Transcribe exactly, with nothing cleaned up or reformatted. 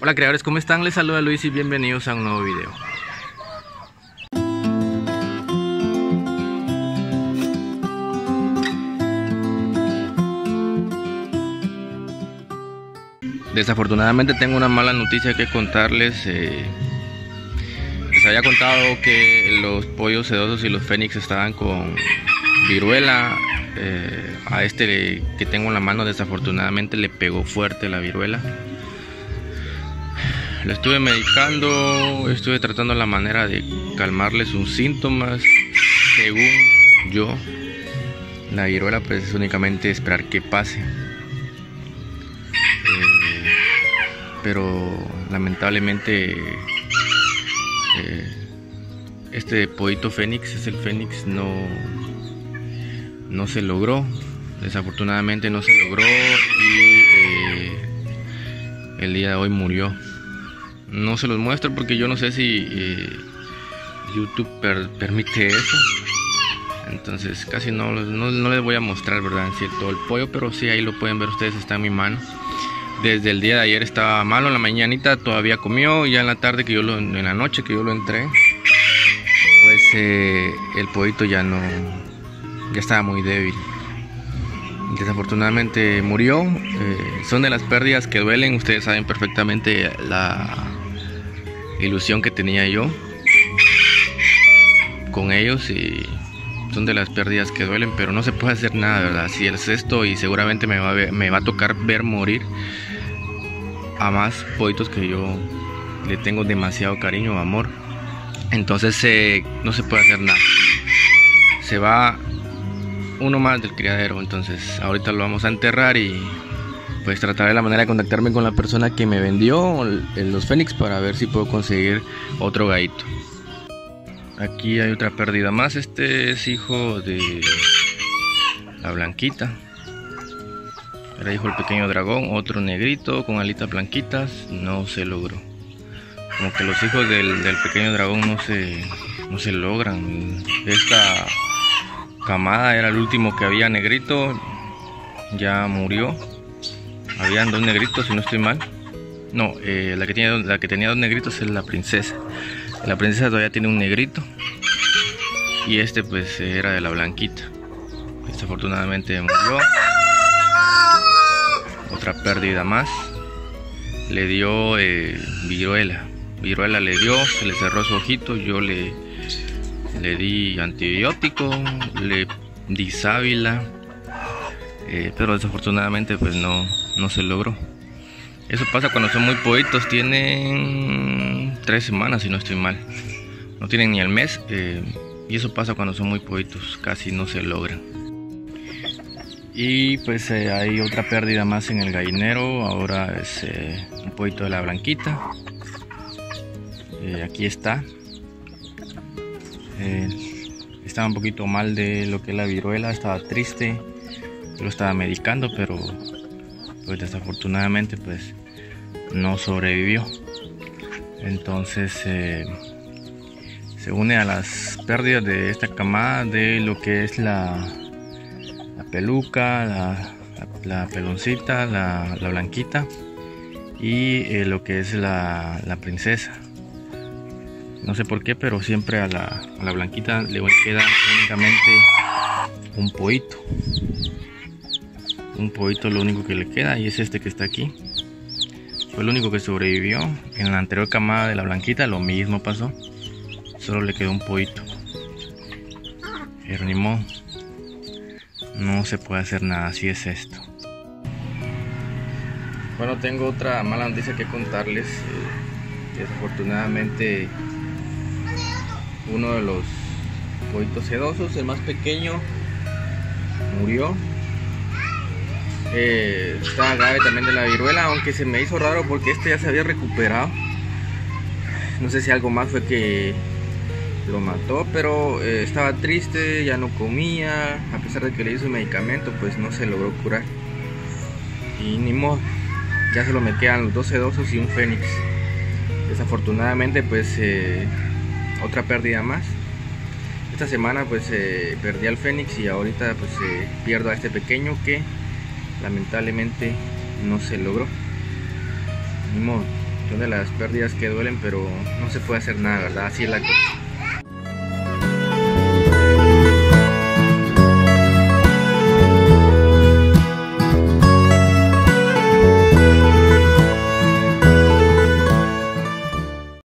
Hola creadores, ¿cómo están? Les saluda Luis y bienvenidos a un nuevo video. Desafortunadamente tengo una mala noticia que contarles. Eh, les había contado que los pollos sedosos y los fénix estaban con viruela. Eh, a este que tengo en la mano desafortunadamente le pegó fuerte la viruela. Lo estuve medicando, estuve tratando la manera de calmarle sus síntomas. Según yo, la viruela pues es únicamente esperar que pase. Eh, pero lamentablemente eh, este pollito fénix, es el fénix, no, no se logró. Desafortunadamente no se logró y eh, el día de hoy murió. No se los muestro porque yo no sé si eh, YouTube per permite eso. Entonces casi no, no, no les voy a mostrar, verdad, en cierto el pollo. Pero sí, ahí lo pueden ver ustedes, está en mi mano. Desde el día de ayer estaba malo. En la mañanita todavía comió. Ya en la tarde, que yo lo, en la noche que yo lo entré, pues eh, el pollito ya no, ya estaba muy débil. Desafortunadamente murió. Eh, son de las pérdidas que duelen. Ustedes saben perfectamente la ilusión que tenía yo con ellos, y son de las pérdidas que duelen, pero no se puede hacer nada, ¿verdad? Si es esto, y seguramente me va a, ver, me va a tocar ver morir a más pollitos que yo le tengo demasiado cariño, amor. Entonces eh, no se puede hacer nada, se va uno más del criadero. Entonces ahorita lo vamos a enterrar y pues trataré la manera de contactarme con la persona que me vendió los fénix para ver si puedo conseguir otro gallito. Aquí hay otra pérdida más. Este es hijo de la blanquita. Era hijo del pequeño dragón, otro negrito con alitas blanquitas. No se logró. Como que los hijos del, del pequeño dragón no se, no se logran. Esta camada era el último que había negrito. Ya murió. Habían dos negritos, si no estoy mal. No, eh, la, que tenía, la que tenía dos negritos es la princesa. La princesa todavía tiene un negrito. Y este pues era de la blanquita. Desafortunadamente murió. Otra pérdida más. Le dio eh, viruela. Viruela le dio, se le cerró su ojito. Yo le, le di antibiótico, le di sábila. Eh, pero desafortunadamente pues no, no se logró. Eso pasa cuando son muy pollitos. Tienen tres semanas, si no estoy mal, no tienen ni el mes. eh, Y eso pasa cuando son muy pollitos, casi no se logran. Y pues eh, hay otra pérdida más en el gallinero. Ahora es eh, un pollito de la blanquita. eh, Aquí está. eh, Estaba un poquito mal de lo que es la viruela, estaba triste. Yo lo estaba medicando, pero pues desafortunadamente pues no sobrevivió. Entonces eh, se une a las pérdidas de esta camada de lo que es la, la peluca, la, la, la peloncita, la, la blanquita y eh, lo que es la, la princesa. No sé por qué, pero siempre a la, a la blanquita le queda únicamente un pollito. Un pollito lo único que le queda, y es este que está aquí. Fue el único que sobrevivió. En la anterior camada de la blanquita lo mismo pasó. Solo le quedó un pollito. Pero ni modo, no se puede hacer nada, así es esto. Bueno, tengo otra mala noticia que contarles. Desafortunadamente uno de los pollitos sedosos, el más pequeño, murió. Eh, estaba grave también de la viruela, aunque se me hizo raro porque este ya se había recuperado. No sé si algo más fue que lo mató, pero eh, estaba triste, ya no comía. A pesar de que le hizo el medicamento, pues no se logró curar. Y ni modo, ya solo me quedan los dos sedosos y un fénix. Desafortunadamente pues eh, otra pérdida más. Esta semana pues eh, perdí al fénix y ahorita pues eh, pierdo a este pequeño que lamentablemente no se logró. Ni modo, son de las pérdidas que duelen, pero no se puede hacer nada, ¿verdad? Así es la cosa.